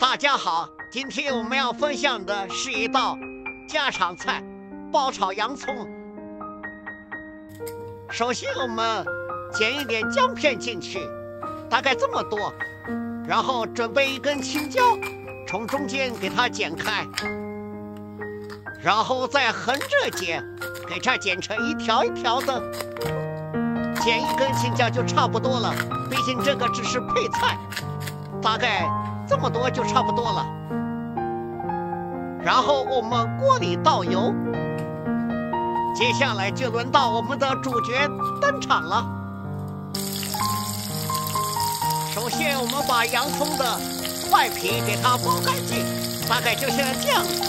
大家好，今天我们要分享的是一道家常菜——爆炒洋葱。首先，我们剪一点姜片进去，大概这么多，然后准备一根青椒，从中间给它剪开，然后再横着剪，给它剪成一条一条的。 剪一根青椒就差不多了，毕竟这个只是配菜，大概这么多就差不多了。然后我们锅里倒油，接下来就轮到我们的主角登场了。首先我们把洋葱的外皮给它剥干净，大概就像这样子，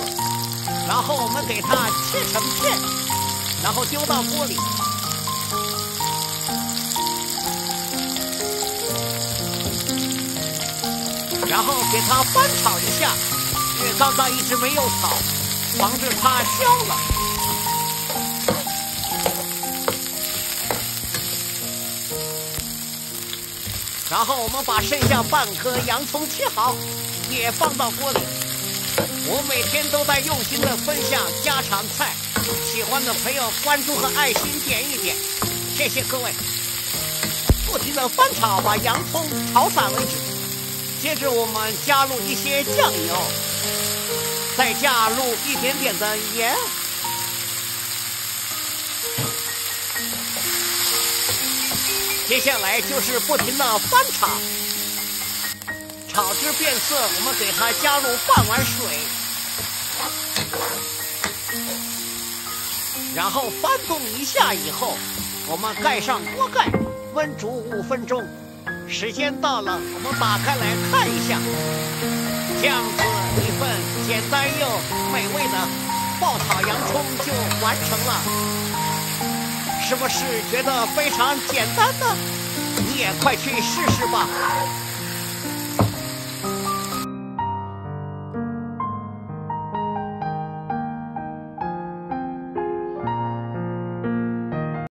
然后我们给它切成片，然后丢到锅里。 然后给它翻炒一下，因为刚刚一直没有炒，防止它焦了。然后我们把剩下半颗洋葱切好，也放到锅里。我每天都在用心的分享家常菜，喜欢的朋友关注和爱心点一点，谢谢各位。不停的翻炒，把洋葱炒散为止。 接着我们加入一些酱油，再加入一点点的盐，接下来就是不停的翻炒，炒至变色，我们给它加入半碗水，然后翻动一下以后，我们盖上锅盖，焖煮5分钟。 时间到了，我们打开来看一下，这样子一份简单又美味的爆炒洋葱就完成了。是不是觉得非常简单呢？你也快去试试吧。